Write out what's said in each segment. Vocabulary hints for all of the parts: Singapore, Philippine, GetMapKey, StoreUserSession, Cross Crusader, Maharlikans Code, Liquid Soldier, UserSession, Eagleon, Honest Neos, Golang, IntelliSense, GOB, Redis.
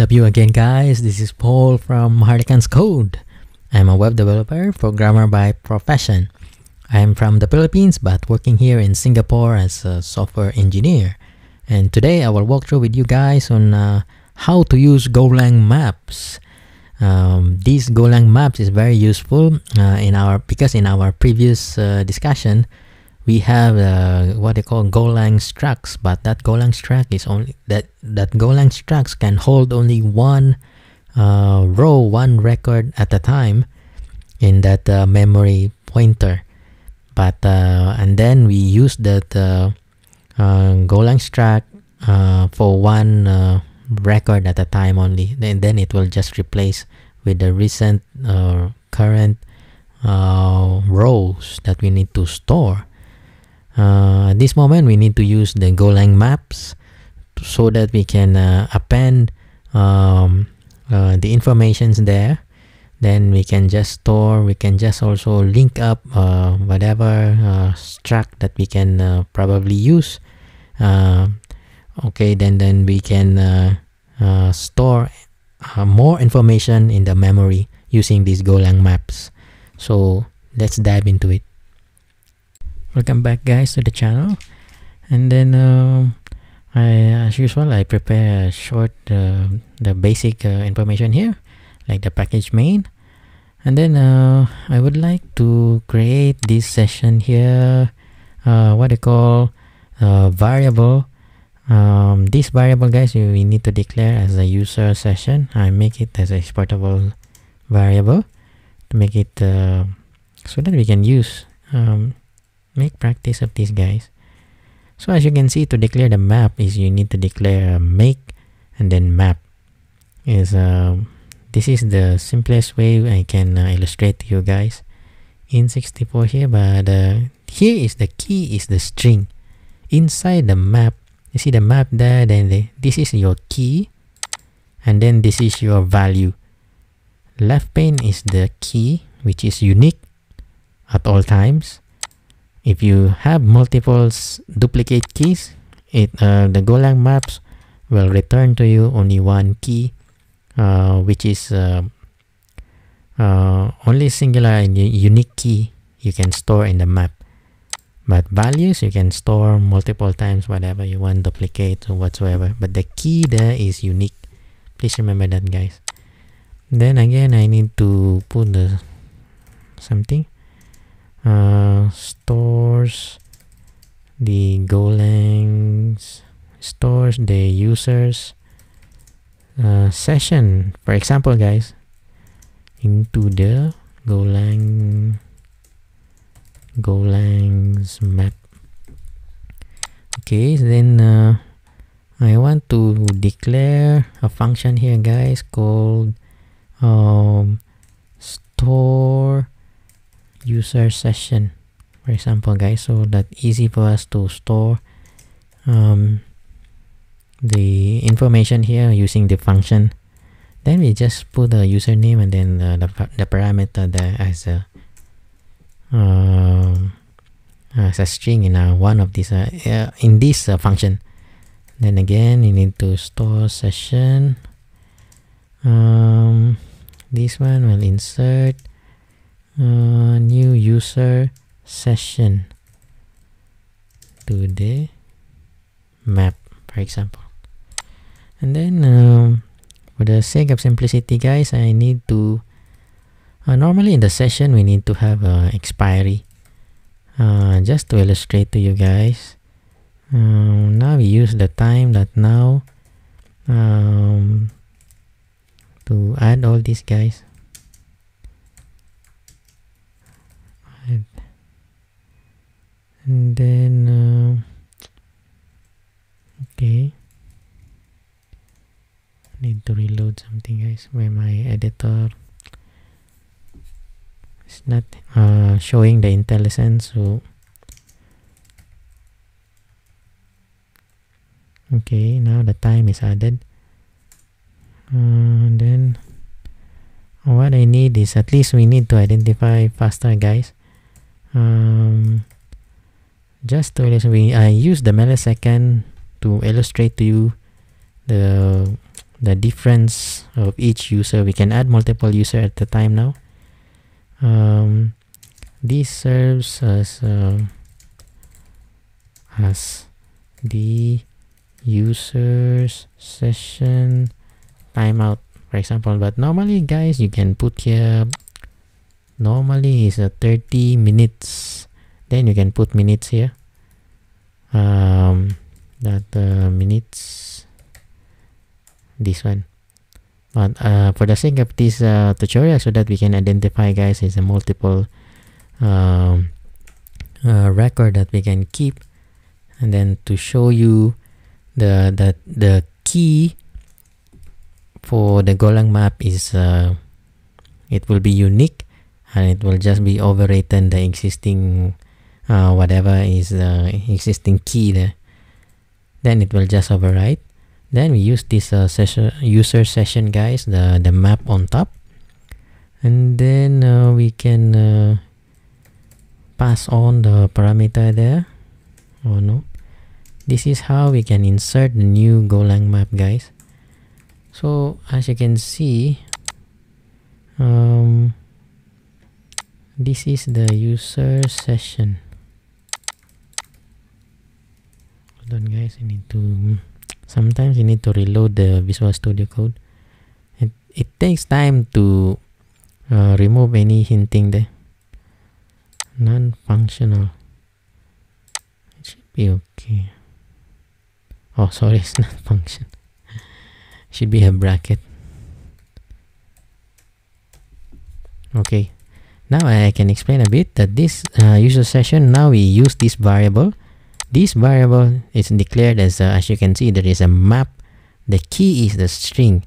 What's up you again guys, this is Paul from Maharlikans Code. I'm a web developer, programmer by profession. I'm from the Philippines but working here in Singapore as a software engineer. And today I will walk through with you guys on how to use Golang maps. These Golang maps is very useful because in our previous discussion we have what they call Golang structs, but that Golang struct is only that Golang structs can hold only one row, one record at a time in that memory pointer. But and then we use that Golang struct for one record at a time only. Then it will just replace with the recent or current rows that we need to store. At this moment, we need to use the Golang maps so that we can append the informations there. Then we can just store, we can just also link up whatever struct that we can probably use. Okay, then we can store more information in the memory using these Golang maps. So let's dive into it. Welcome back guys to the channel, and then as usual I prepare a short the basic information here, like the package main, and then I would like to create this session here, what I call variable. This variable guys we need to declare as a user session. I make it as a exportable variable to make it so that we can use make practice of these guys. So as you can see, to declare the map is you need to declare make and then map. Is this is the simplest way I can illustrate to you guys in 64 here, but here is the key is the string inside the map. You see the map there, then this is your key, and then this is your value. Left pane is the key, which is unique at all times. If you have multiple duplicate keys, the Golang maps will return to you only one key, which is only singular and unique key you can store in the map. But values, you can store multiple times whatever you want, duplicate or whatsoever. But the key there is unique. Please remember that, guys. Then again, I need to put the something. Stores the users session, for example guys, into the Golang's map. Okay, so then I want to declare a function here guys called store user session, for example guys, so that easy for us to store the information here using the function. Then we just put the username and then the parameter there as a string in one of these in this function. Then again you need to store session. This one will insert new user session to the map, for example. And then for the sake of simplicity guys, I need to normally in the session we need to have expiry, just to illustrate to you guys. Now we use the time that now to add all these guys. And then okay, I need to reload something guys where my editor is not showing the IntelliSense. So okay, now the time is added, and then what I need is at least we need to identify faster guys. Just to illustrate, I use the millisecond to illustrate to you the difference of each user. We can add multiple users at the time now. This serves as the users session timeout, for example. But normally, guys, you can put here, normally is 30 minutes. Then you can put minutes here. Minutes, this one. But for the sake of this tutorial, so that we can identify, guys, is a multiple record that we can keep, and then to show you the key for the Golang map is it will be unique, and it will just be overwritten the existing whatever is the existing key there. Then it will just overwrite. Then we use this session, user session, guys, the map on top, and then we can pass on the parameter there. Oh no, this is how we can insert the new Golang map, guys. So as you can see, this is the user session. Hold on, guys, I need to, sometimes you need to reload the Visual Studio Code. It takes time to remove any hinting there. Non-functional. It should be okay. Oh, sorry, it's not function. Should be a bracket. Okay. Now I can explain a bit that this user session, now we use this variable. This variable is declared as you can see, there is a map. The key is the string,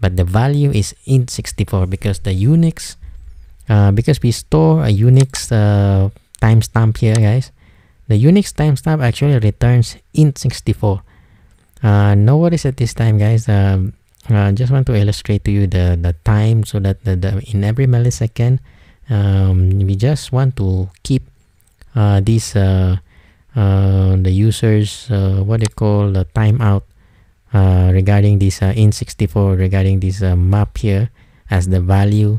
but the value is int64 because the Unix, because we store a Unix timestamp here, guys. The Unix timestamp actually returns int64. No worries at this time, guys. Just want to illustrate to you the time, so that in every millisecond, we just want to keep this. The users what they call the timeout regarding this int64 regarding this map here as the value.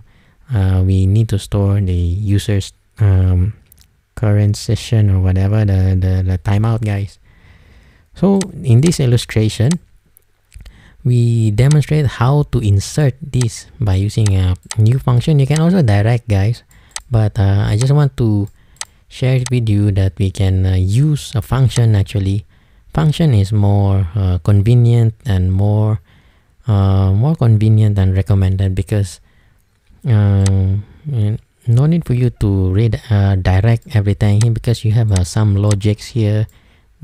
We need to store the users current session or whatever the timeout, guys. So in this illustration, we demonstrate how to insert this by using a new function. You can also direct, guys, but I just want to share it with you that we can use a function. Actually, function is more convenient and more convenient and recommended, because no need for you to read direct everything here, because you have some logics here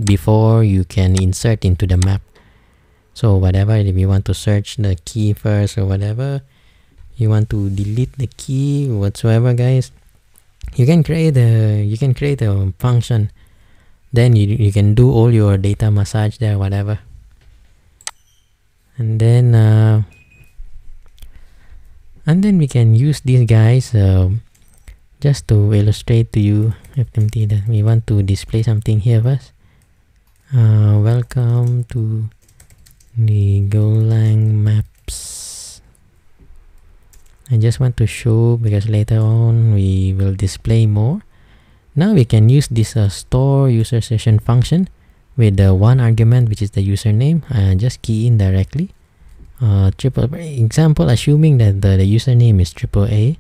before you can insert into the map. So whatever, if you want to search the key first or whatever, you want to delete the key whatsoever, guys, you can create a function. Then you can do all your data massage there, whatever. And then we can use these, guys, just to illustrate to you FMT that we want to display something here first. Welcome to the Golang maps. I just want to show, because later on we will display more. Now we can use this store user session function with the one argument, which is the username. Just key in directly. Triple, example, assuming that the username is AAA.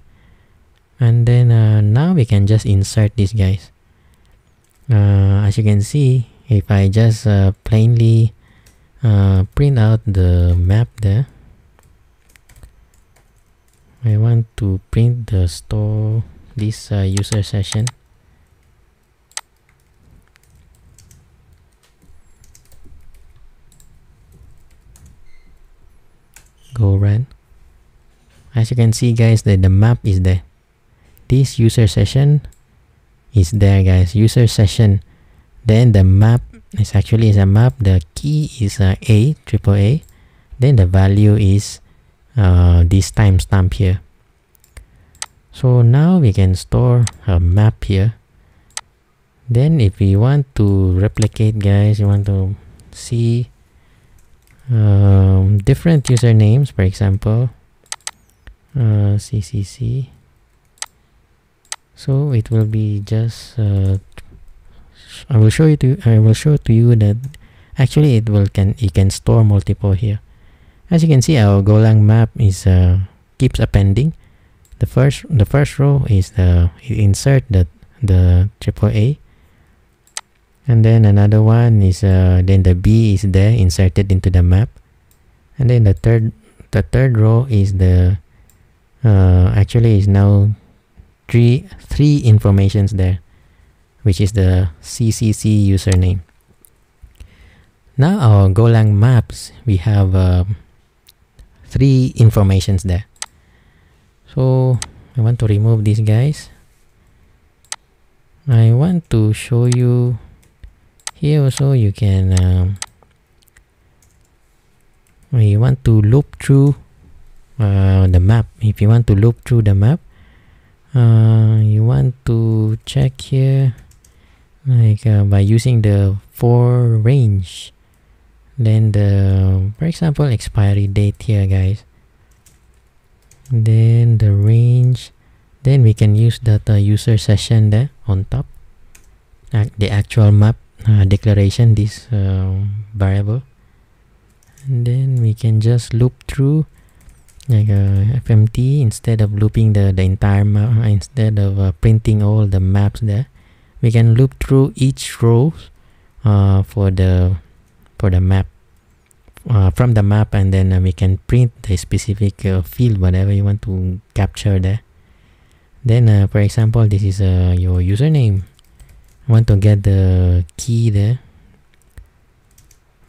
And then now we can just insert this, guys. As you can see, if I just plainly print out the map there, I want to print the store this user session. Go run. As you can see, guys, that the map is there. This user session is there, guys. User session. Then the map is actually a map. The key is AAA. Then the value is this timestamp here. So now we can store a map here. Then if we want to replicate, guys, you want to see different usernames, for example, CCC. So it will be just I will show to you that actually you can store multiple here. As you can see, our Golang map is keeps appending. The first row is insert the AAA, and then another one is then the B is there inserted into the map, and then the third row is the actually is now three informations there, which is the CCC username. Now our Golang maps, we have three informations there. So I want to remove these guys. I want to show you here also you can you want to loop through the map. If you want to loop through the map, you want to check here like by using the for range, then the, for example, expiry date here guys, then the range, then we can use that user session there on top, the actual map declaration, this variable, and then we can just loop through like FMT instead of looping the entire map, instead of printing all the maps there, we can loop through each row for the map from the map, and then we can print the specific field, whatever you want to capture there. Then for example, this is your username. I want to get the key there,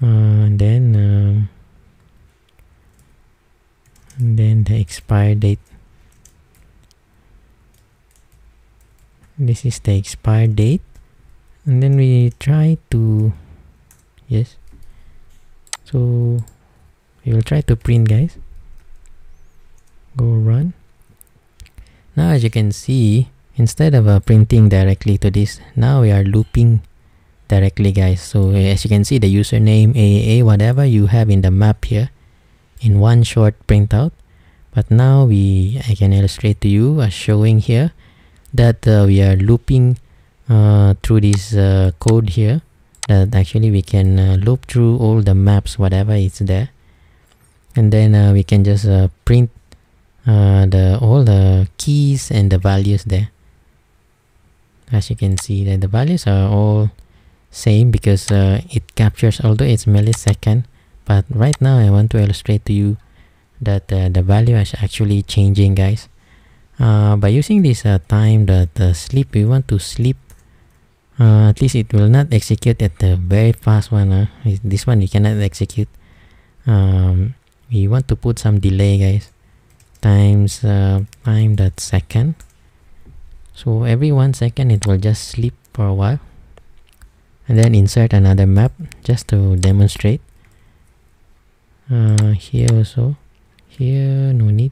and then the expire date. This is the expire date, and then we try to yes. So we will try to print guys. Go run. Now as you can see, instead of printing directly to this, now we are looping directly guys. So as you can see, the username AAA, whatever you have in the map here, in one short printout. But now I can illustrate to you as showing here that we are looping through this code here, that actually we can loop through all the maps, whatever is there, and then we can just print all the keys and the values there. As you can see that the values are all same because it captures, although it's millisecond, but right now I want to illustrate to you that the value is actually changing guys. By using this time that sleep, we want to sleep, at least it will not execute at the very fast one. This one you cannot execute. We want to put some delay guys, times time that second, so every 1 second it will just sleep for a while, and then insert another map just to demonstrate. Here also, here no need.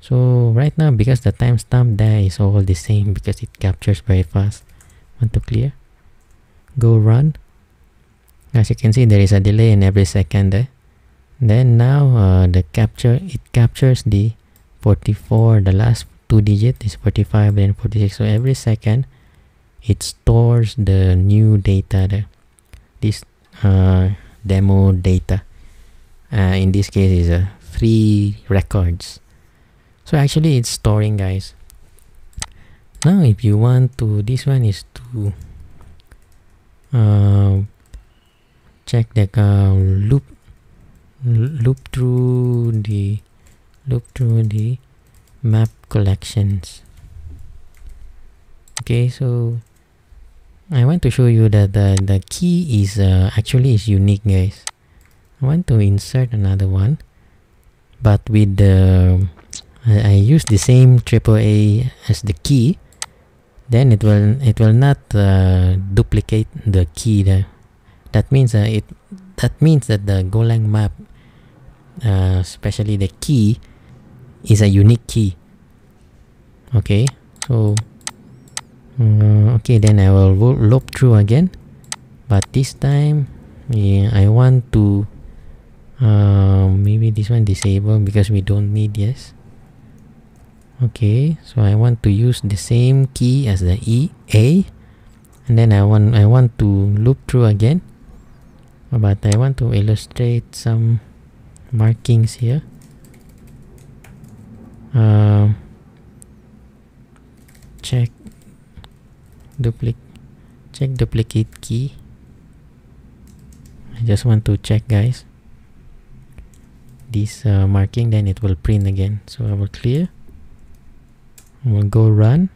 So right now, because the timestamp there is all the same because it captures very fast. Want to clear, go run. As you can see, there is a delay in every second there. Then now it captures the 44, the last two digit is 45 and 46, so every second it stores the new data there, this demo data, in this case is 3 records. So actually it's storing guys. Now if you want to, this one is to check the loop through the map collections. Okay, so I want to show you that the key is actually is unique guys. I want to insert another one, but with the I use the same AAA as the key, then it will not duplicate the key there. That means that the Golang map, especially the key, is a unique key. Okay, so okay, then I will loop through again, but this time I want to Maybe this one disable because we don't need. Yes, okay, so I want to use the same key as the A, and then I want to loop through again, but I want to illustrate some markings here. Check duplicate key. I just want to check, guys, this marking, then it will print again. So I will clear, we'll go run.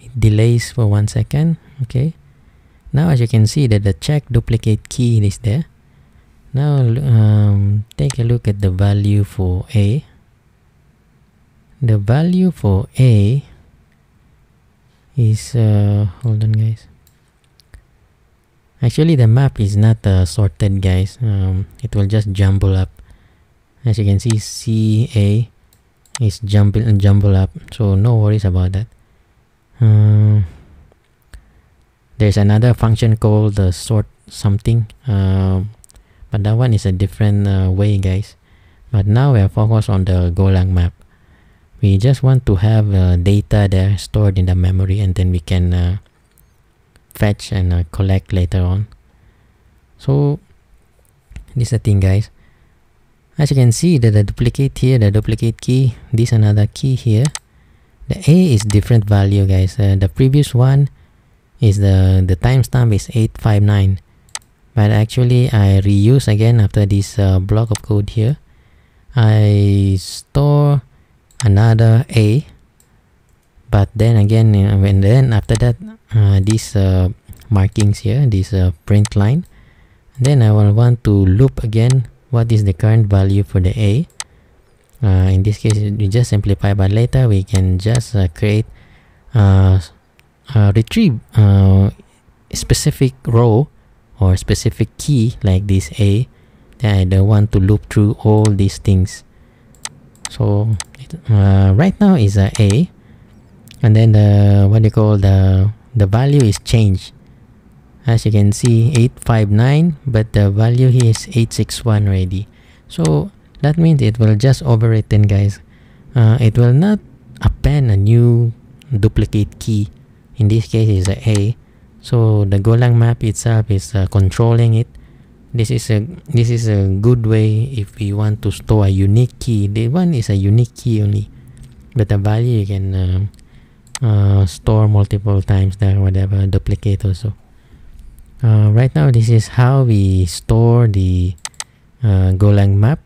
It delays for 1 second. Okay, now as you can see that the check duplicate key is there. Now take a look at the value for A. The value for A is hold on, guys. Actually the map is not sorted, guys. It will just jumble up. As you can see, CA is jumble up, so no worries about that. There's another function called the sort something, but that one is a different way, guys. But now we are focused on the Golang map. We just want to have data there stored in the memory, and then we can fetch and collect later on. So this is the thing, guys. As you can see that the duplicate here, the duplicate key, this another key here. The A is different value, guys. The previous one is the timestamp is 859, but actually I reuse again after this block of code here. I store another A, but then again when then after that these markings here, this print line, then I will want to loop again what is the current value for the A. In this case we just simplify, but later we can just create retrieve specific row or specific key like this A, that I don't want to loop through all these things. So right now is A, and then the what you call the value is changed. As you can see 859, but the value here is 861 already. So that means it will just overwritten, guys. It will not append a new duplicate key. In this case is A. So the Golang map itself is controlling it. This is a good way if we want to store a unique key. The one is a unique key only, but the value you can store multiple times there, whatever, duplicate also. Right now this is how we store the Golang map.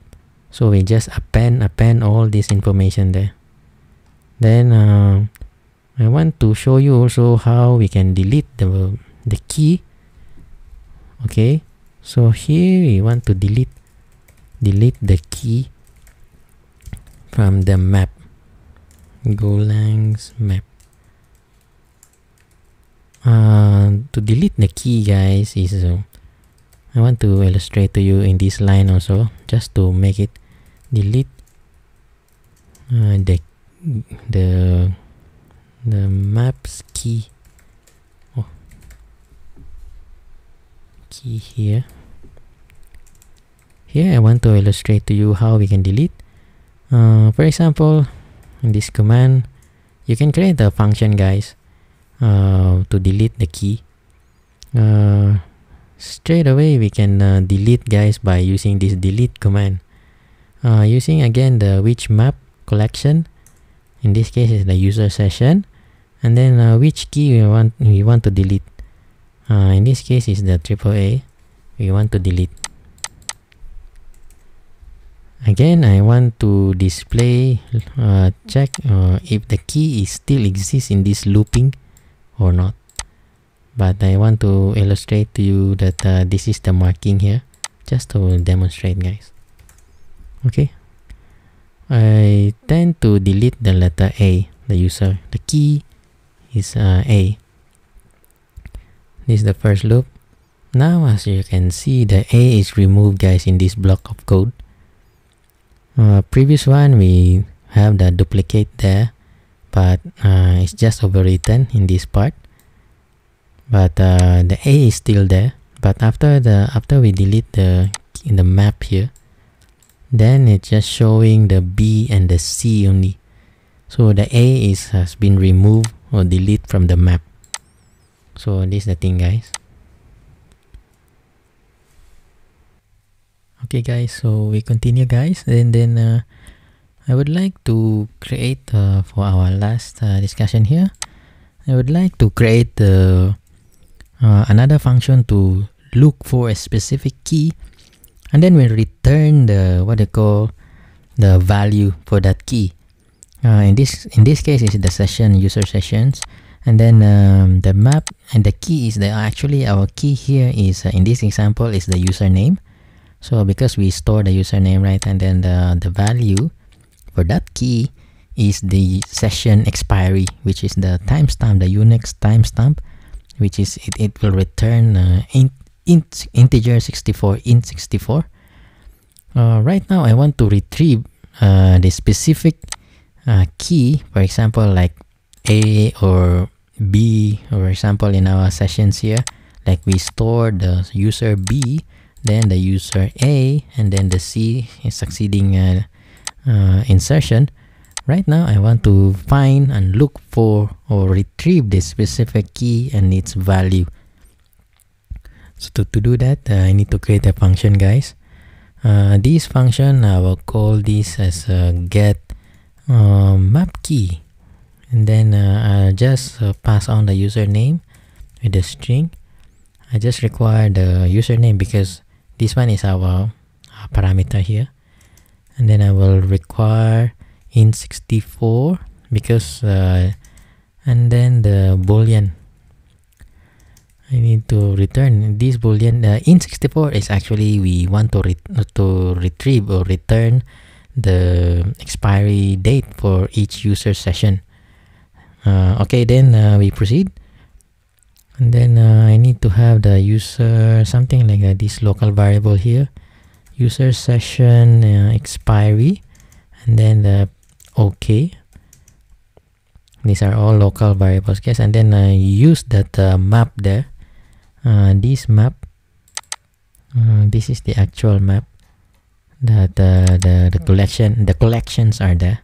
So we just append all this information there. Then I want to show you also how we can delete the key. Okay, so here we want to delete the key from the map, Golang's map. To delete the key, guys, is I want to illustrate to you in this line also, just to make it delete the map's key. Oh, key here. Here I want to illustrate to you how we can delete. For example, in this command, you can create a function, guys, to delete the key. Straight away we can delete, guys, by using this delete command, using again the which map collection. In this case is the user session, and then which key we want to delete. In this case is the AAA we want to delete. Again, I want to display check if the key is still exists in this looping or not, but I want to illustrate to you that this is the marking here, just to demonstrate, guys. Okay, I tend to delete the letter A, the user. The key is A. This is the first loop. Now as you can see, the A is removed, guys, in this block of code. Previous one we have the duplicate there, but it's just overwritten in this part. But the A is still there, but after we delete the in the map here, then it's just showing the B and the C only. So the A has been removed or deleted from the map. So this is the thing, guys. Okay guys, so we continue guys, and then I would like to create for our last discussion here, I would like to create another function to look for a specific key, and then we'll return the what they call the value for that key. In this case is the session, user sessions, and then the map and the key is the actually our key here is in this example is the username. So because we store the username, right, and then the value for that key is the session expiry, which is the timestamp, the Unix timestamp, which is it will return integer 64 int 64. Right now I want to retrieve the specific key, for example like A or B, or example in our sessions here, like we store the user B, then the user A, and then the C is succeeding insertion. Right now I want to find and look for or retrieve this specific key and its value. So to do that, I need to create a function, guys. This function, I will call this as a get map key, and then I'll just pass on the username with the string. I just require the username because this one is our parameter here, and then I will require int 64 because and then the boolean I need to return this boolean. Int 64 is actually we want to retrieve or return the expiry date for each user session. Okay, then we proceed, and then I need to have the user something like this local variable here, user session expiry, and then the okay, these are all local variables, guys. And then I use that map there, this map, this is the actual map that the collection, the collections are there,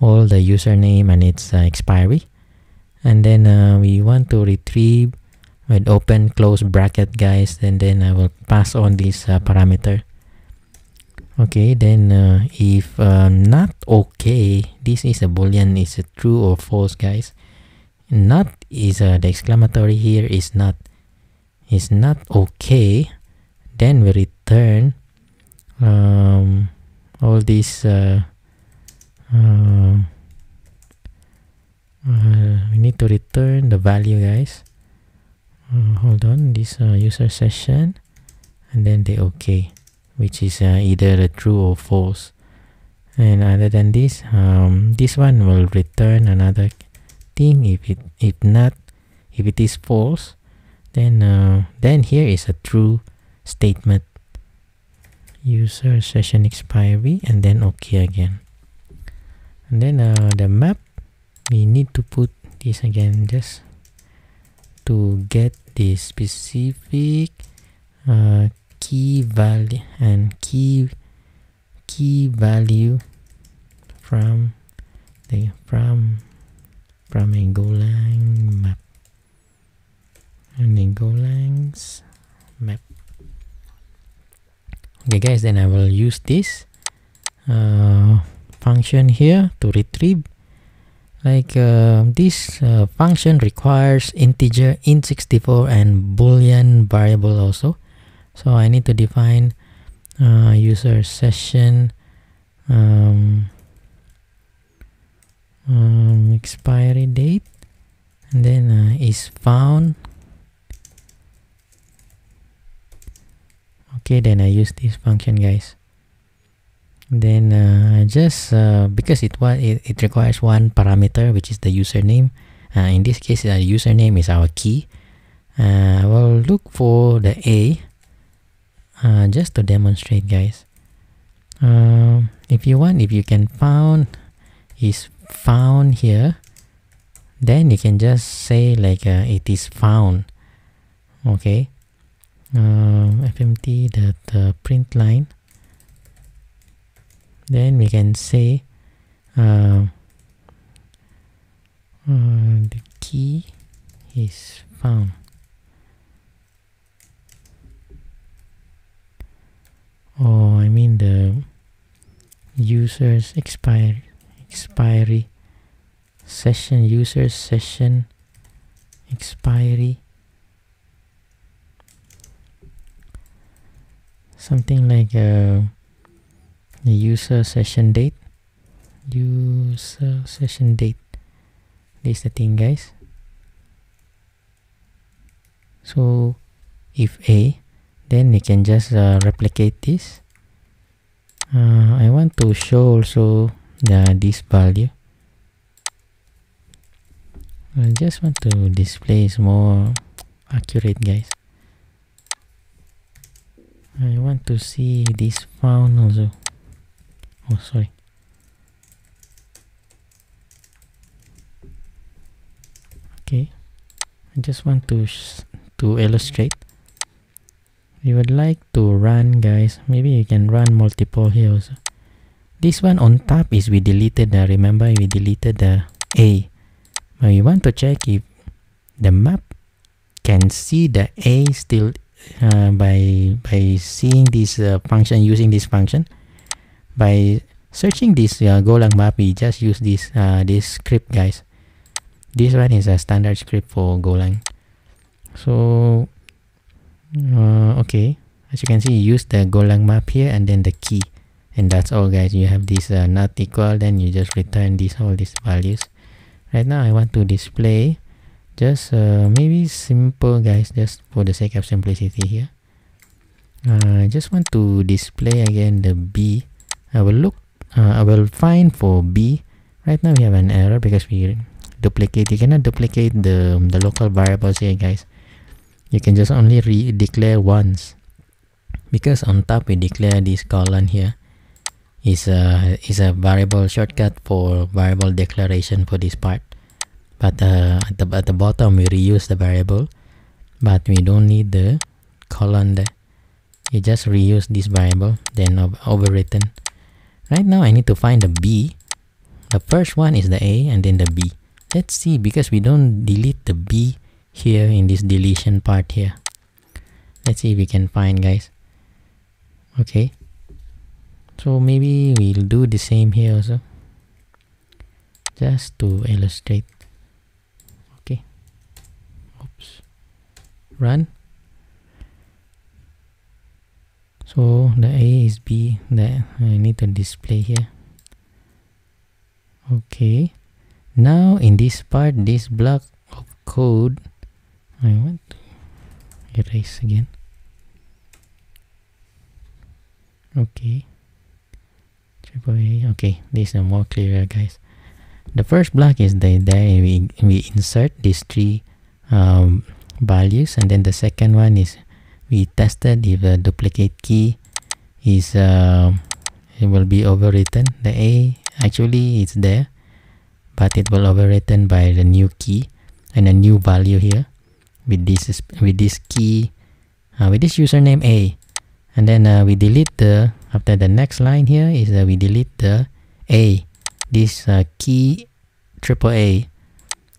all the username and its expiry, and then we want to retrieve with open close bracket, guys, and then I will pass on this parameter. Okay, then if not okay, this is a boolean, is it true or false, guys. Not is the exclamatory here is not okay, then we return all these we need to return the value, guys. Hold on, this user session, and then the okay, which is either true or false. And other than this, this one will return another thing. If it is false, then here is a true statement, user session expiry, and then okay again. And then the map, we need to put this again just to get the specific key value and key value from the from a Golang map, and the Golang's map. Okay guys, then I will use this function here to retrieve, like this function requires integer int 64 and boolean variable also. So I need to define user session expiry date, and then is found. Okay, then I use this function, guys. Then I just because it requires one parameter, which is the username. In this case, the username is our key. I will look for the A. Just to demonstrate, guys, if you want, if you can found is found here, then you can just say like it is found. Okay, fmt that print line, then we can say the key is found, or I mean the user's expiry session, user session expiry, something like user session date, user session date. This is the thing, guys. So if A, then we can just replicate this. I want to show also this value. I just want to display is more accurate, guys. I want to see this found also. Oh, sorry. Okay, I just want to illustrate. We would like to run, guys. Maybe you can run multiple here also. This one on top is we deleted the, remember we deleted the A. But we want to check if the map can see the A still by seeing this function, using this function. By searching this Golang map, we just use this this script, guys. This one is a standard script for Golang. So okay, as you can see, you use the Golang map here and then the key, and that's all, guys. You have this not equal, then you just return this, all these values. Right now I want to display just maybe simple, guys, just for the sake of simplicity here. I just want to display again the B. I will look, I will find for B. Right now we have an error because we duplicate. You cannot duplicate the local variables here, guys. You can just only declare once, because on top we declare this colon here is a variable shortcut for variable declaration for this part. But at the bottom we reuse the variable, but we don't need the colon there. You just reuse this variable, then overwritten. Right now I need to find the B. The first one is the A and then the B. Let's see, because we don't delete the B here in this deletion part here. Let's see if we can find, guys. Okay, so maybe we'll do the same here also, just to illustrate. Okay, oops, run. So the A is B, that I need to display here. Okay, now in this part, this block of code, I want to erase again. Okay, okay, this is more clearer, guys. The first block is the there we insert these three values, and then the second one is we tested if the duplicate key is it will be overwritten. The A actually it's there, but it will overwritten by the new key and a new value here with this key, with this username A. And then we delete the, after the next line here is that we delete the A, this key triple A,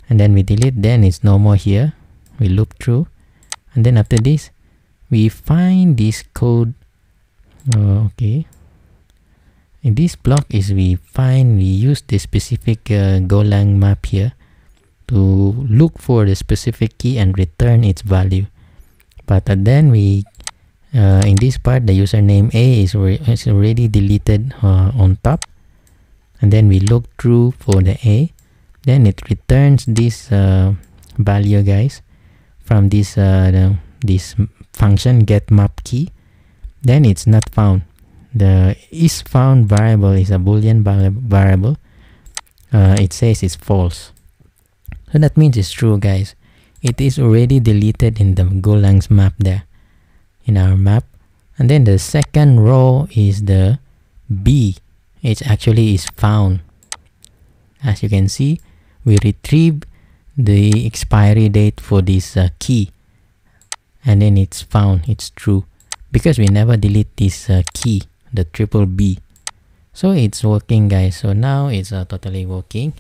and then we delete, then it's no more here. We loop through, and then after this we find this code. Okay, in this block is we use the specific Golang map here to look for the specific key and return its value. But then we in this part the username A is already deleted on top, and then we look through for the A, then it returns this value, guys, from this this function get map key. Then it's not found. The is found variable is a Boolean variable. It says it's false, so that means it's true, guys. It is already deleted in the Golang's map there, in our map. And then the second row is the B. It actually is found. As you can see, we retrieve the expiry date for this key, and then it's found, it's true, because we never delete this key, the triple B. So it's working, guys. So now it's totally working,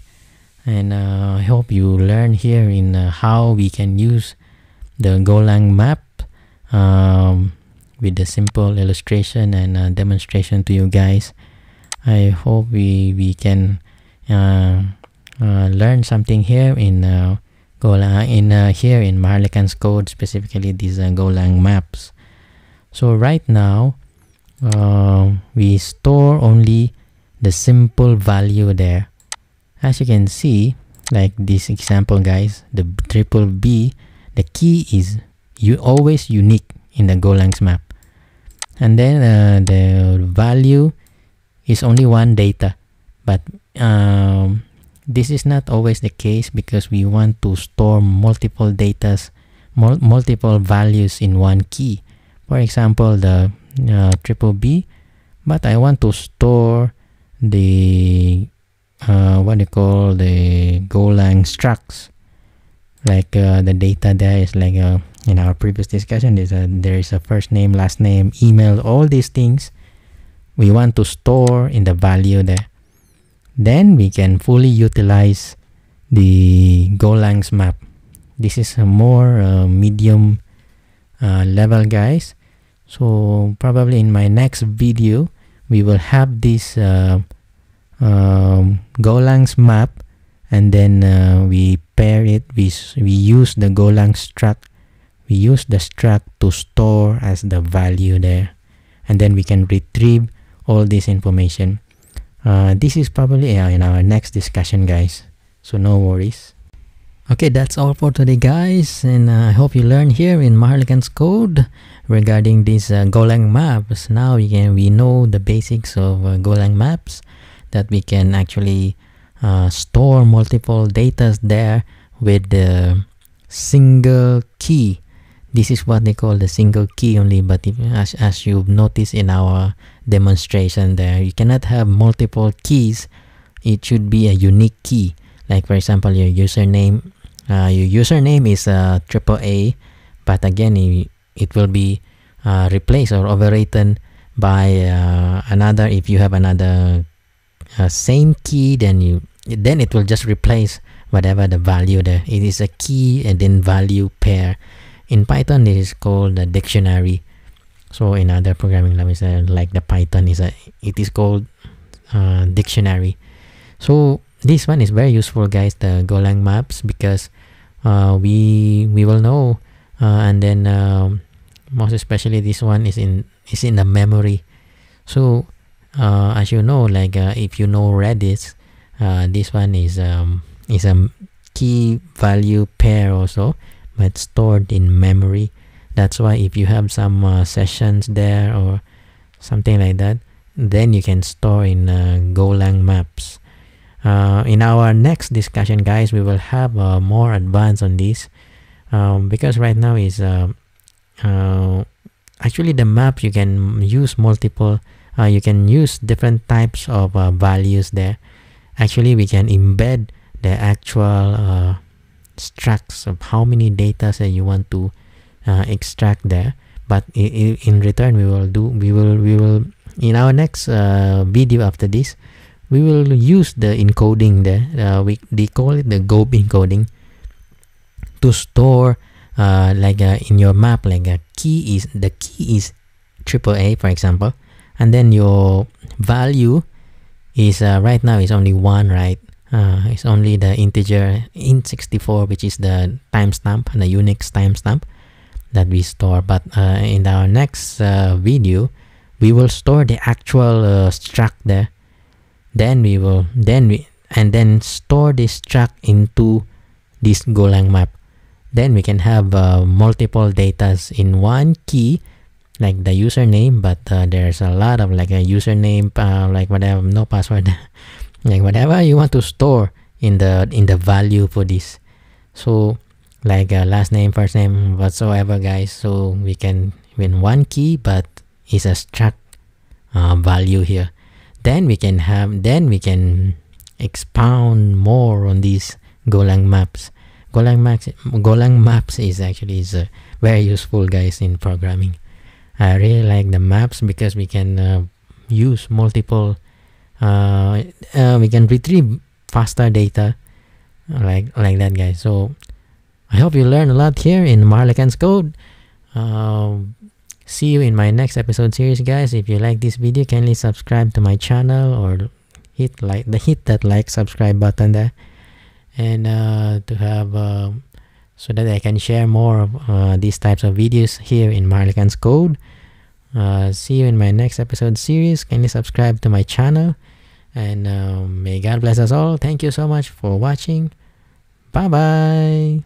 and I hope you learn here in how we can use the Golang map with the simple illustration and demonstration to you guys. I hope we can learn something here in Golang, in here in Maharlikans Code, specifically these Golang maps. So right now we store only the simple value there. As you can see, like this example, guys, the triple B, the key is always unique in the Golang's map, and then the value is only one data, but this is not always the case, because we want to store multiple datas, multiple values in one key. For example, the triple B, but I want to store the what they call the Golang structs, like the data there is like in our previous discussion, there is a first name, last name, email, all these things we want to store in the value there. Then we can fully utilize the Golang's map. This is a more medium level, guys. So probably in my next video we will have this Golang's map, and then we pair it, we use the Golang struct, we use the struct to store as the value there, and then we can retrieve all this information. This is probably in our next discussion, guys, so no worries. Okay, that's all for today, guys, and I hope you learned here in Maharlikans Code regarding these Golang maps. Now we know the basics of Golang maps, that we can actually store multiple datas there with the single key. This is what they call the single key only, but if, as you've noticed in our demonstration there, you cannot have multiple keys. It should be a unique key. Like for example, your username. Your username is AAA, but again, it will be replaced or overwritten by another. If you have another same key, then it will just replace whatever the value there. It is a key and then value pair. In Python, it is called the dictionary. So in other programming languages like the Python, it is called dictionary. So this one is very useful, guys, the Golang maps, because we will know, and then most especially this one is in the memory. So as you know, like if you know Redis, this one is a key value pair also, but stored in memory. That's why if you have some sessions there or something like that, then you can store in Golang maps. In our next discussion, guys, we will have more advance on this, because right now is actually the map, you can use multiple. You can use different types of values there. Actually, we can embed the actual structs of how many data that you want to extract there. But in return, we will in our next video after this, we will use the encoding there. They call it the GOB encoding, to store like in your map, like a key is, the key is AAA, for example. And then your value is right now is only one, right? It's only the integer int64, which is the timestamp, the Unix timestamp that we store. But in our next video, we will store the actual struct there. Then we will then store this struct into this Golang map. Then we can have multiple datas in one key, like the username, but there's a lot of like a username, like whatever, no password, like whatever you want to store in the value for this. So like last name, first name, whatsoever, guys. So we can win one key, but it's a struct value here. Then we can have, expound more on these Golang maps. Golang maps is actually very useful, guys, in programming. I really like the maps because we can use multiple, we can retrieve faster data like that, guys. So I hope you learned a lot here in Maharlikans Code. See you in my next episode series, guys. If you like this video, kindly subscribe to my channel or hit that like subscribe button there, and to have so that I can share more of these types of videos here in Maharlikans Code. See you in my next episode series. Kindly subscribe to my channel, and may God bless us all. Thank you so much for watching. Bye bye.